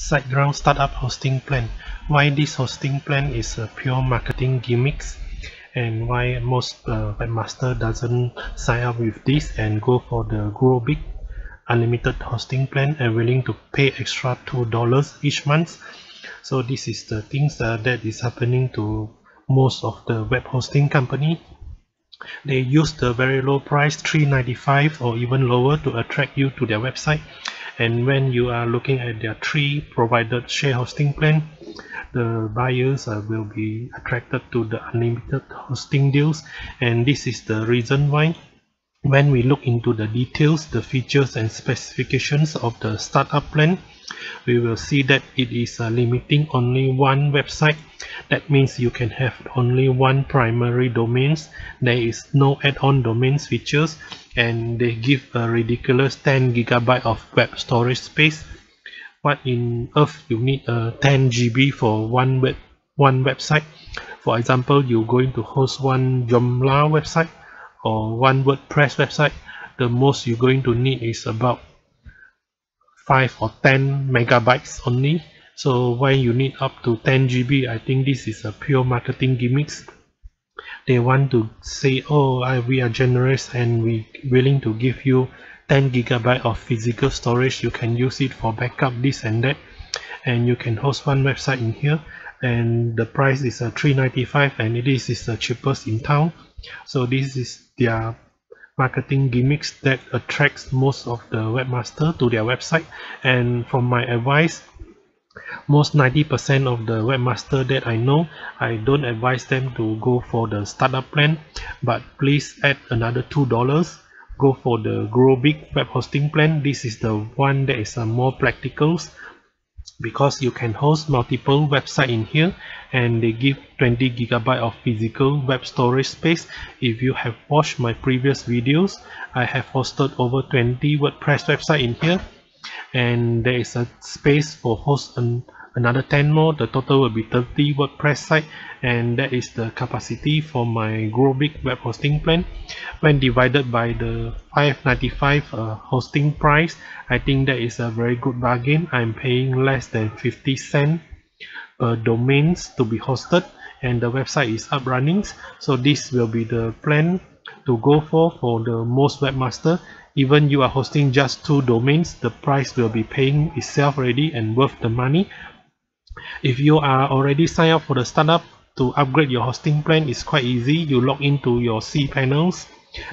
Siteground startup hosting plan. Why this hosting plan is a pure marketing gimmicks, and why most webmaster doesn't sign up with this and go for the GrowBig unlimited hosting plan and willing to pay extra $2 each month. So this is the things that is happening to most of the web hosting company. They use the very low price, $3.95 or even lower, to attract you to their website. And when you are looking at their 3 provided share hosting plan, the buyers will be attracted to the unlimited hosting deals. And this is the reason why, when we look into the details, the features and specifications of the startup plan, we will see that it is limiting only one website. That means you can have only one primary domains. There is no add-on domains features, and they give a ridiculous 10 gigabyte of web storage space. What in earth you need 10 GB for one website? For example, you're going to host one Joomla website or one WordPress website, the most you're going to need is about 5 or 10 megabytes only. So why you need up to 10 GB? I think this is a pure marketing gimmicks. They want to say, oh, we are generous and we willing to give you 10 gigabyte of physical storage, you can use it for backup, this and that, and you can host one website in here, and the price is $3.95, and it is the cheapest in town. So this is their marketing gimmicks that attracts most of the webmaster to their website. And from my advice, most 90% of the webmaster that I know, I don't advise them to go for the startup plan, but please add another $2, go for the GrowBig web hosting plan. This is the one that is more practical, because you can host multiple websites in here, and they give 20 gigabyte of physical web storage space. If you have watched my previous videos, I have hosted over 20 WordPress websites in here, and there is a space for host another 10 more. The total will be 30 WordPress site, and that is the capacity for my GrowBig web hosting plan. When divided by the $5.95 hosting price, I think that is a very good bargain. I'm paying less than 50 cents per domains to be hosted, and the website is up running. So this will be the plan to go for the most webmaster. Even you are hosting just 2 domains, the price will be paying itself already and worth the money. If you are already signed up for the startup, to upgrade your hosting plan is quite easy. You log into your cPanels,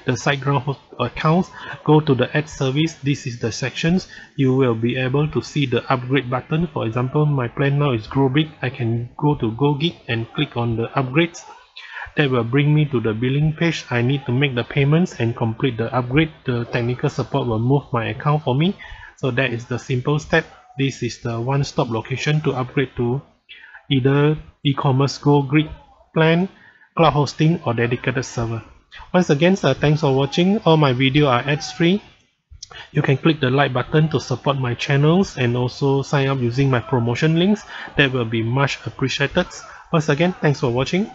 the Siteground accounts, go to the add service. This is the sections you will be able to see the upgrade button. For example, my plan now is GrowBig. I can go to GoGeek and click on the upgrades. That will bring me to the billing page. I need to make the payments and complete the upgrade. The technical support will move my account for me. So that is the simple step. This is the one-stop location to upgrade to either e-commerce GoGrid plan, cloud hosting, or dedicated server. Once again, thanks for watching. All my videos are ads-free. You can click the like button to support my channels, and also sign up using my promotion links. That will be much appreciated. Once again, thanks for watching.